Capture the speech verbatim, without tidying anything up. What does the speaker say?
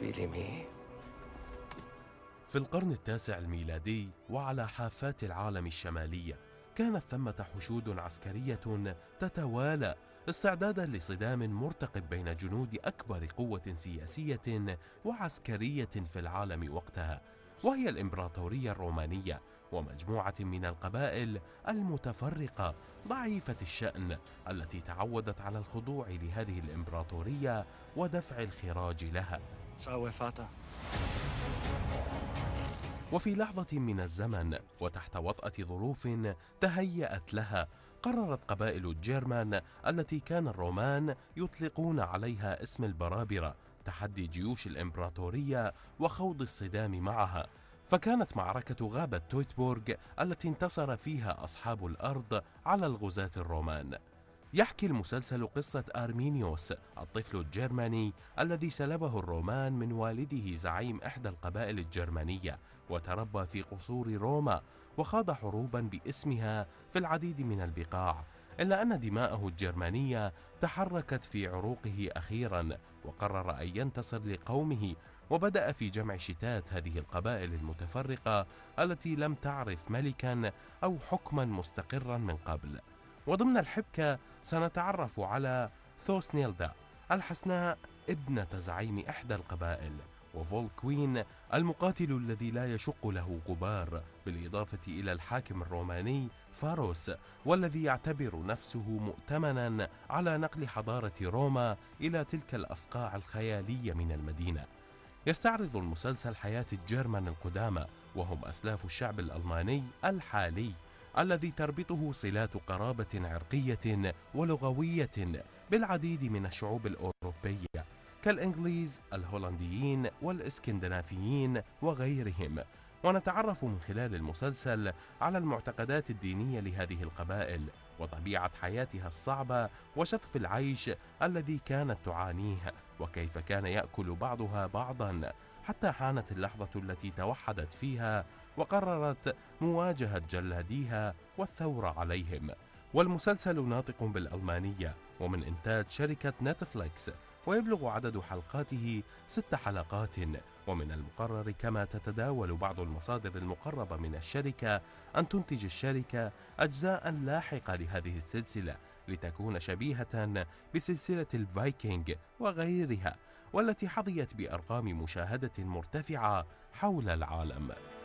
فيلمي. في القرن التاسع الميلادي وعلى حافات العالم الشمالية كانت ثمة حشود عسكرية تتوالى استعدادا لصدام مرتقب بين جنود أكبر قوة سياسية وعسكرية في العالم وقتها، وهي الإمبراطورية الرومانية ومجموعة من القبائل المتفرقة ضعيفة الشأن التي تعودت على الخضوع لهذه الإمبراطورية ودفع الخراج لها. وفي لحظة من الزمن وتحت وطأة ظروف تهيأت لها، قررت قبائل الجيرمان التي كان الرومان يطلقون عليها اسم البرابرة تحدي جيوش الإمبراطورية وخوض الصدام معها. فكانت معركة غابة تويتبورغ التي انتصر فيها أصحاب الأرض على الغزاة الرومان. يحكي المسلسل قصة أرمينيوس الطفل الجرماني الذي سلبه الرومان من والده زعيم إحدى القبائل الجرمانية، وتربى في قصور روما وخاض حروبا باسمها في العديد من البقاع، إلا أن دماءه الجرمانية تحركت في عروقه أخيرا، وقرر أن ينتصر لقومه وبدأ في جمع شتات هذه القبائل المتفرقة التي لم تعرف ملكا أو حكما مستقرا من قبل. وضمن الحبكة سنتعرف على ثوسنيلدا الحسناء ابنة زعيم إحدى القبائل، وفولكوين المقاتل الذي لا يشق له غبار، بالإضافة إلى الحاكم الروماني فاروس والذي يعتبر نفسه مؤتمنا على نقل حضارة روما إلى تلك الأصقاع الخيالية من المدينة. يستعرض المسلسل حياة الجيرمان القدامى وهم أسلاف الشعب الألماني الحالي الذي تربطه صلات قرابة عرقية ولغوية بالعديد من الشعوب الأوروبية كالإنجليز، الهولنديين والإسكندنافيين وغيرهم. ونتعرف من خلال المسلسل على المعتقدات الدينية لهذه القبائل وطبيعة حياتها الصعبة وشظف العيش الذي كانت تعانيه، وكيف كان يأكل بعضها بعضا، حتى حانت اللحظة التي توحدت فيها وقررت مواجهة جلاديها والثورة عليهم. والمسلسل ناطق بالألمانية ومن إنتاج شركة نتفليكس، ويبلغ عدد حلقاته ست حلقات، ومن المقرر كما تتداول بعض المصادر المقربة من الشركة أن تنتج الشركة أجزاء لاحقة لهذه السلسلة لتكون شبيهة بسلسلة الفايكنج وغيرها، والتي حظيت بأرقام مشاهدة مرتفعة حول العالم.